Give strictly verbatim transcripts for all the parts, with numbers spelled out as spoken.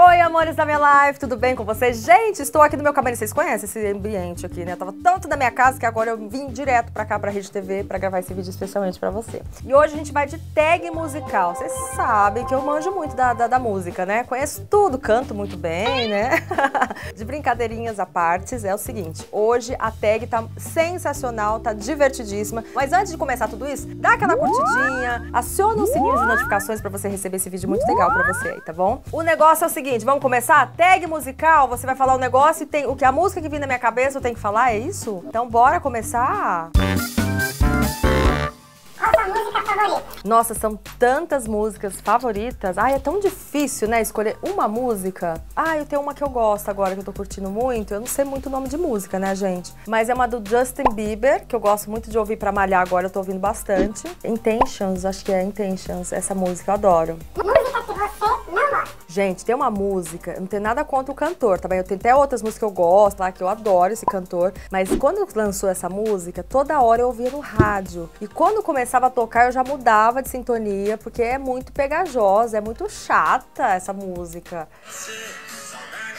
Oi, amores da minha live, tudo bem com vocês? Gente, estou aqui no meu camarim, vocês conhecem esse ambiente aqui, né? Eu tava tanto da minha casa que agora eu vim direto pra cá, pra RedeTV, pra gravar esse vídeo especialmente pra você. E hoje a gente vai de tag musical. Vocês sabem que eu manjo muito da, da, da música, né? Conheço tudo, canto muito bem, né? De brincadeirinhas à parte, é o seguinte, hoje a tag tá sensacional, tá divertidíssima. Mas antes de começar tudo isso, dá aquela curtidinha, aciona o sininho de notificações pra você receber esse vídeo muito legal pra você aí, tá bom? O negócio é o seguinte, vamos começar? Tag musical, você vai falar um negócio e tem o que a música que vem na minha cabeça eu tenho que falar, é isso? Então bora começar? Nossa música favorita. Nossa, são tantas músicas favoritas. Ai, é tão difícil, né, escolher uma música. Ah, eu tenho uma que eu gosto agora, que eu tô curtindo muito. Eu não sei muito o nome de música, né, gente? Mas é uma do Justin Bieber, que eu gosto muito de ouvir pra malhar agora, eu tô ouvindo bastante. Intentions, acho que é Intentions, essa música eu adoro. Música que você não gosta. Gente, tem uma música, não tem nada contra o cantor, tá bem? Eu tenho até outras músicas que eu gosto, lá, que eu adoro esse cantor, mas quando lançou essa música, toda hora eu ouvia no rádio. E quando começava a tocar, eu já mudava de sintonia, porque é muito pegajosa, é muito chata essa música.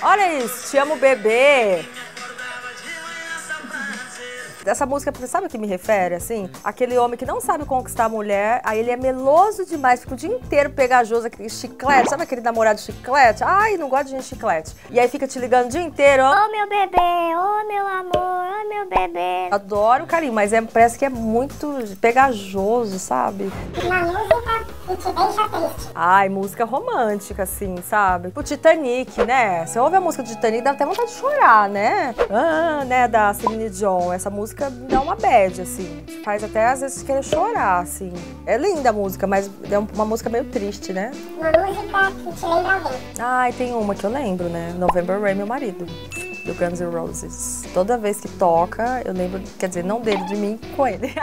Olha isso, Te Amo, Bebê. Essa música, você sabe o que me refere, assim? Aquele homem que não sabe conquistar a mulher, aí ele é meloso demais, fica o dia inteiro pegajoso, aquele chiclete, sabe aquele namorado chiclete? Ai, não gosto de gente chiclete. E aí fica te ligando o dia inteiro, ó. Oh, meu bebê, oh, meu amor, oh, meu bebê. Adoro o carinho, mas é, parece que é muito pegajoso, sabe? Uma música que te deixa triste. Ai, música romântica, assim, sabe? O Titanic, né? Você ouve a música do Titanic, dá até vontade de chorar, né? Ah, né, da Celine Dion, essa música dá uma bad, assim. Faz até, às vezes, querer chorar, assim. É linda a música, mas é uma música meio triste, né? Uma música que te lembra alguém. Ai, tem uma que eu lembro, né? November Rain, meu marido, do Guns N' Roses. Toda vez que toca, eu lembro, quer dizer, não dele, de mim, com ele.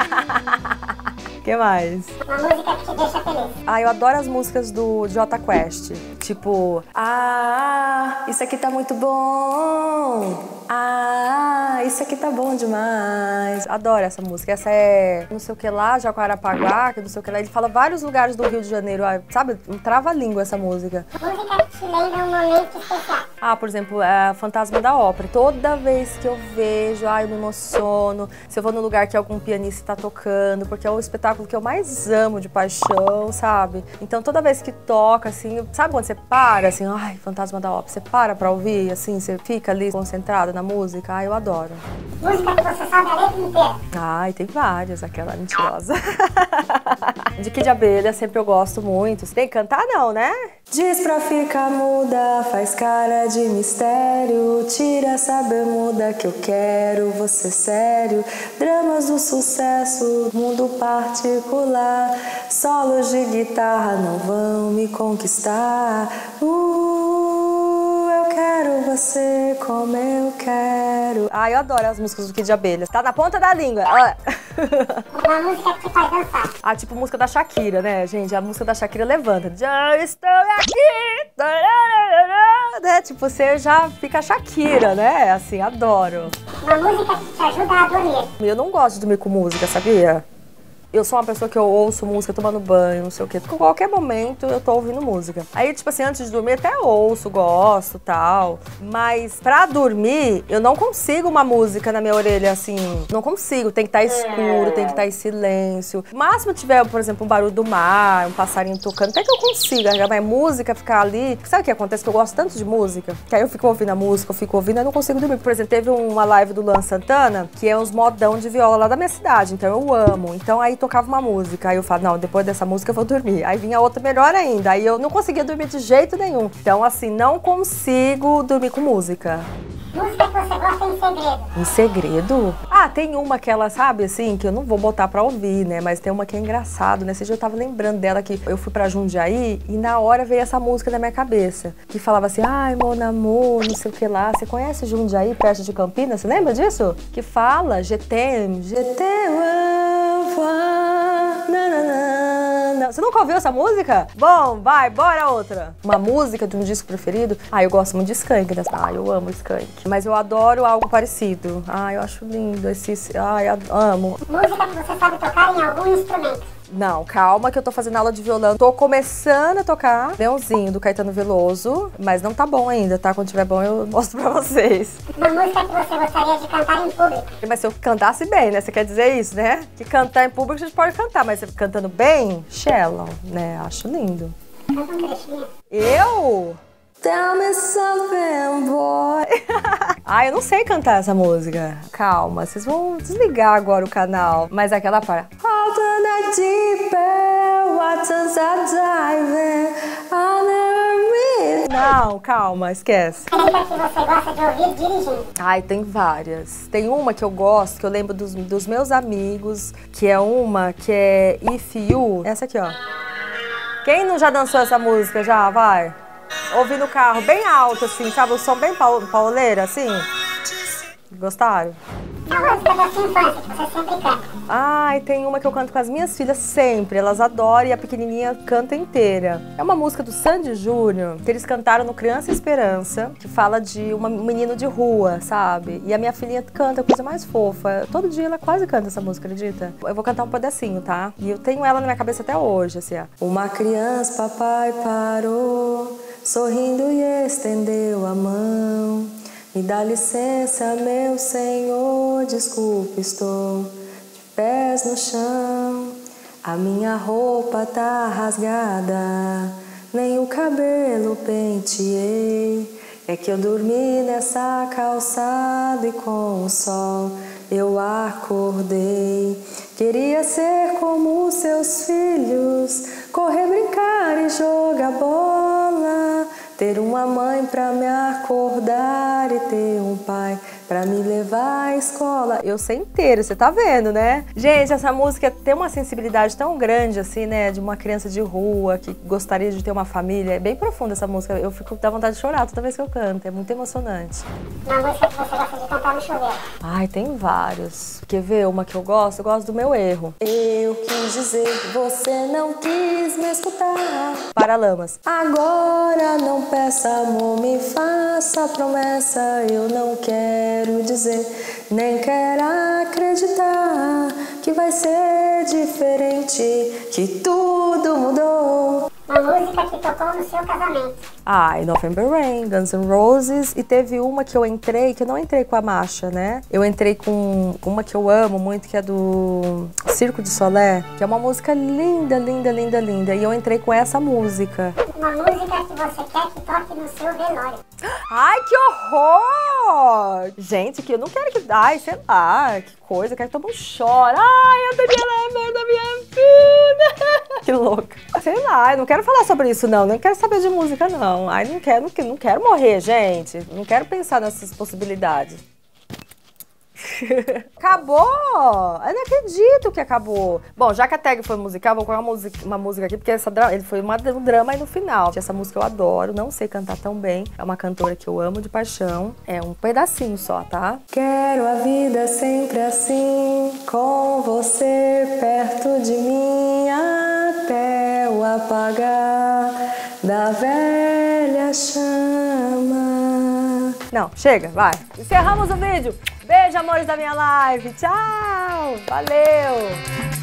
O que mais? Uma música que te deixa feliz. Ah, eu adoro as músicas do Jota Quest. Tipo, ah, isso aqui tá muito bom. Ah, isso aqui tá bom demais. Adoro essa música. Essa é não sei o que lá, Jacarapaguá, que não sei o que lá. Ele fala vários lugares do Rio de Janeiro. Sabe? Um trava-língua essa música. Música que te lembra um momento especial. Ah, por exemplo, é Fantasma da Ópera. Toda vez que eu vejo, ai, eu me emociono. Se eu vou num lugar que algum pianista tá tocando, porque é o espetáculo que eu mais amo de paixão, sabe? Então toda vez que toca, assim, sabe quando você para, assim, ai, Fantasma da Ópera, você para pra ouvir, assim, você fica ali concentrada na música, ai, eu adoro. Música que você sabe a letra inteira. Ai, tem várias, aquela mentirosa. De Kid Abelha, sempre eu gosto muito. Você tem que cantar não, né? Diz pra ficar muda, faz cara de mistério, tira essa bermuda que eu quero, você sério, dramas do sucesso, mundo particular, solos de guitarra não vão me conquistar, uh, eu quero você como eu quero. Ai, eu adoro as músicas do Kid Abelha, tá na ponta da língua. Uma música que faz dançar. Ah, tipo música da Shakira, né, gente? A música da Shakira levanta. Já estou aqui! Né? Tipo, você já fica Shakira, né? Assim, adoro. Uma música que te ajuda a dormir. Eu não gosto de dormir com música, sabia? Eu sou uma pessoa que eu ouço música tomando banho, não sei o quê. Porque qualquer momento eu tô ouvindo música. Aí, tipo assim, antes de dormir até ouço, gosto, tal. Mas pra dormir, eu não consigo uma música na minha orelha, assim. Não consigo, tem que estar escuro, tem que estar em silêncio. O máximo tiver, por exemplo, um barulho do mar, um passarinho tocando, até que eu consiga. Mas música ficar ali... Sabe o que acontece? Que eu gosto tanto de música, que aí eu fico ouvindo a música, eu fico ouvindo, eu não consigo dormir. Por exemplo, teve uma live do Luan Santana, que é uns modão de viola lá da minha cidade. Então eu amo. Então aí tocava uma música, aí eu falava, não, depois dessa música eu vou dormir. Aí vinha outra melhor ainda, aí eu não conseguia dormir de jeito nenhum. Então, assim, não consigo dormir com música. Música que você gosta em segredo. Em segredo? Ah, tem uma que ela, sabe, assim, que eu não vou botar pra ouvir, né? Mas tem uma que é engraçado, né? Esse dia eu tava lembrando dela que eu fui pra Jundiaí e na hora veio essa música na minha cabeça. Que falava assim, ai, mon amour, não sei o que lá. Você conhece Jundiaí, perto de Campinas? Você lembra disso? Que fala G T M. G T M. Você nunca ouviu essa música? Bom, vai, bora outra. Uma música de um disco preferido? Ah, eu gosto muito de Skank. Né? Ah, eu amo Skank. Mas eu adoro algo parecido. Ah, eu acho lindo esse... Ah, eu amo. Música que você sabe tocar em algum instrumento. Não, calma que eu tô fazendo aula de violão. Tô começando a tocar Leãozinho, do Caetano Veloso, mas não tá bom ainda, tá? Quando tiver bom eu mostro pra vocês. Uma música que você gostaria de cantar em público? Mas se eu cantasse bem, né? Você quer dizer isso, né? Que cantar em público a gente pode cantar, mas cantando bem, Shallow, né? Acho lindo. Canta um trechinho. Eu? Tell me something, boy. Ai, eu não sei cantar essa música. Calma, vocês vão desligar agora o canal. Mas aquela para... Não, calma, esquece. Qual música que você gosta de ouvir dirigindo? Ai, tem várias. Tem uma que eu gosto, que eu lembro dos, dos meus amigos, que é uma que é If You. Essa aqui, ó. Quem não já dançou essa música já, vai? Ouvi no carro bem alto, assim, sabe? O som bem pauleira, assim. Gostaram? Uma música da sua infância que você sempre canta. Ai, tem uma que eu canto com as minhas filhas sempre. Elas adoram e a pequenininha canta inteira. É uma música do Sandy Júnior, que eles cantaram no Criança e Esperança, que fala de uma, um menino de rua, sabe? E a minha filhinha canta, a coisa mais fofa. Todo dia ela quase canta essa música, acredita? Eu vou cantar um pedacinho, tá? E eu tenho ela na minha cabeça até hoje, assim, ó. Uma criança, papai parou, sorrindo e estendeu a mão. Me dá licença, meu Senhor, desculpe, estou de pés no chão. A minha roupa tá rasgada, nem o cabelo penteei. É que eu dormi nessa calçada e com o sol eu acordei. Queria ser como seus filhos, correr, brincar e jogar bola. Ter uma mãe pra me acordar e ter um pai pra me levar à escola. Eu sei inteiro, você tá vendo, né? Gente, essa música tem uma sensibilidade tão grande, assim, né? De uma criança de rua que gostaria de ter uma família. É bem profunda essa música. Eu fico dá vontade de chorar toda vez que eu canto. É muito emocionante. Uma música que você gosta de cantar no chuveiro? Ai, tem vários. Quer ver uma que eu gosto? Eu gosto do meu erro. Eu quis dizer, você não quis me escutar. Paralamas. Agora não peça amor, me faça promessa. Eu não quero dizer, nem quero acreditar que vai ser diferente, que tudo mudou. Uma música que tocou no seu casamento. Ai, November Rain, Guns N' Roses. E teve uma que eu entrei, que eu não entrei com a marcha, né? Eu entrei com uma que eu amo muito, que é do Circo de Solé, que é uma música linda, linda, linda, linda. E eu entrei com essa música. Uma música que você quer que toque no seu velório. Ai, que horror! Gente, que eu não quero que... Ai, sei lá, que coisa, eu quero que todo mundo chore. Ai, eu teria lembrança da minha vida! Que louca. Sei lá, eu não quero falar sobre isso, não. Não quero saber de música, não. Ai, não quero, não quero morrer, gente. Não quero pensar nessas possibilidades. Acabou! Eu não acredito que acabou. Bom, já que a tag foi musical, vou colocar uma música, uma música aqui, porque essa ele foi uma, um drama aí no final. Essa música eu adoro, não sei cantar tão bem. É uma cantora que eu amo de paixão. É um pedacinho só, tá? Quero a vida sempre assim, com você perto de mim, até o apagar da velha chama. Não, chega, vai. Encerramos o vídeo. Beijo, amores da minha live. Tchau. Valeu.